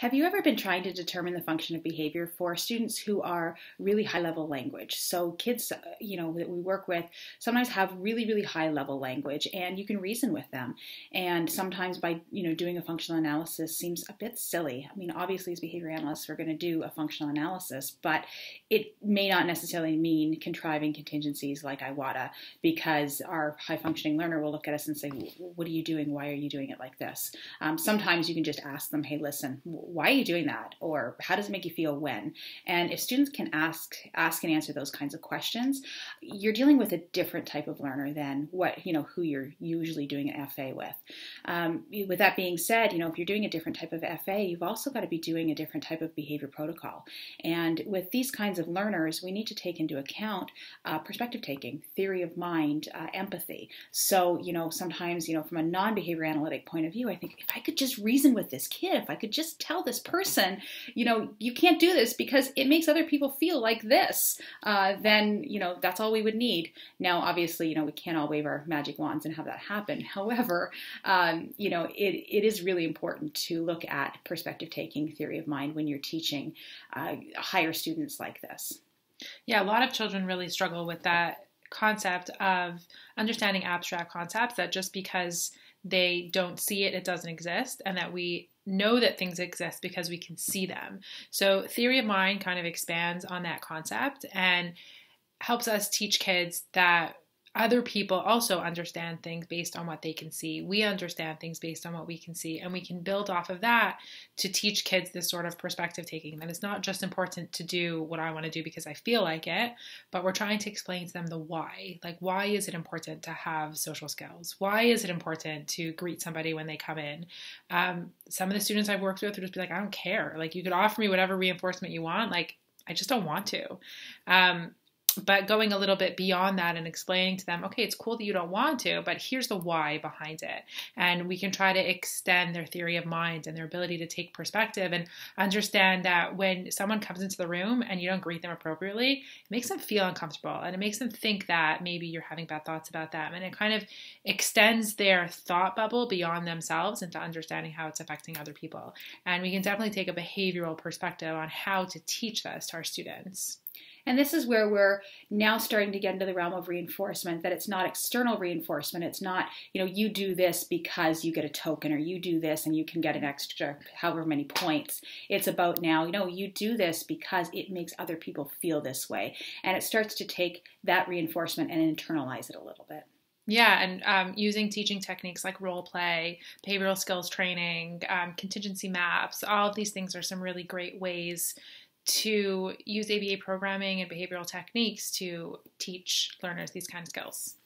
Have you ever been trying to determine the function of behavior for students who are really high-level language? So kids, that we work with sometimes have really, really high-level language, and you can reason with them. And sometimes by, doing a functional analysis seems a bit silly. I mean, obviously as behavior analysts, we're going to do a functional analysis, but it may not necessarily mean contriving contingencies like Iwata, because our high-functioning learner will look at us and say, what are you doing? Why are you doing it like this? Sometimes you can just ask them, hey, listen, why are you doing that? Or how does it make you feel when? And if students can ask and answer those kinds of questions, you're dealing with a different type of learner than who you're usually doing an FA with. With that being said, if you're doing a different type of FA, you've also got to be doing a different type of behavior protocol. And with these kinds of learners, we need to take into account perspective taking, theory of mind, empathy. So, sometimes, from a non-behavior analytic point of view, I think if I could just reason with this kid, if I could just tell this person, you can't do this because it makes other people feel like this, then, that's all we would need. Now, obviously, we can't all wave our magic wands and have that happen. However, it is really important to look at perspective taking, theory of mind when you're teaching higher students like this. Yeah, a lot of children really struggle with that concept of understanding abstract concepts, that just because they don't see it, it doesn't exist, and that we know that things exist because we can see them. So theory of mind kind of expands on that concept and helps us teach kids that other people also understand things based on what they can see. We understand things based on what we can see, and we can build off of that to teach kids this sort of perspective taking, that it's not just important to do what I want to do because I feel like it, but we're trying to explain to them the why. Like, why is it important to have social skills? Why is it important to greet somebody when they come in? Some of the students I've worked with would just be like, I don't care. Like, you could offer me whatever reinforcement you want. Like, I just don't want to. But going a little bit beyond that and explaining to them, okay, it's cool that you don't want to, but here's the why behind it. And we can try to extend their theory of mind and their ability to take perspective and understand that when someone comes into the room and you don't greet them appropriately, it makes them feel uncomfortable and it makes them think that maybe you're having bad thoughts about them. And it kind of extends their thought bubble beyond themselves into understanding how it's affecting other people. And we can definitely take a behavioral perspective on how to teach this to our students. And this is where we're now starting to get into the realm of reinforcement, that it's not external reinforcement. It's not, you do this because you get a token, or you do this and you can get an extra however many points. It's about now, you do this because it makes other people feel this way. And it starts to take that reinforcement and internalize it a little bit. Yeah, and using teaching techniques like role play, behavioral skills training, contingency maps, all of these things are some really great ways to use ABA programming and behavioral techniques to teach learners these kinds of skills.